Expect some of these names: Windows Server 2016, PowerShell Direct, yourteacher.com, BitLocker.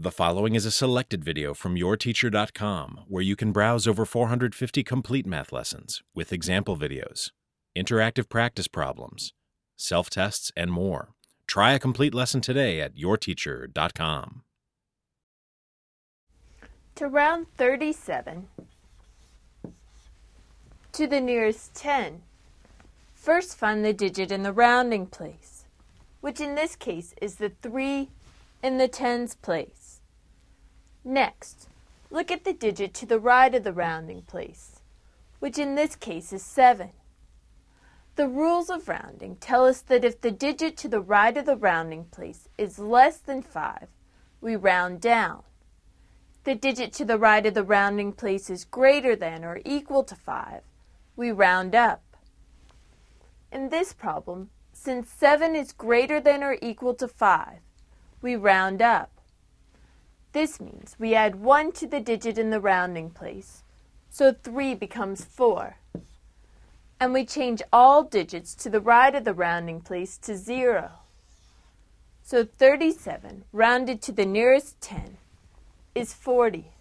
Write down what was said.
The following is a selected video from yourteacher.com, where you can browse over 450 complete math lessons with example videos, interactive practice problems, self-tests, and more. Try a complete lesson today at yourteacher.com. To round 37, to the nearest 10, first find the digit in the rounding place, which in this case is the 3 in the tens place. Next, look at the digit to the right of the rounding place, which in this case is 7. The rules of rounding tell us that if the digit to the right of the rounding place is less than 5, we round down. The digit to the right of the rounding place is greater than or equal to 5, we round up. In this problem, since 7 is greater than or equal to 5, we round up. This means we add 1 to the digit in the rounding place, so 3 becomes 4. And we change all digits to the right of the rounding place to 0. So 37 rounded to the nearest 10 is 40.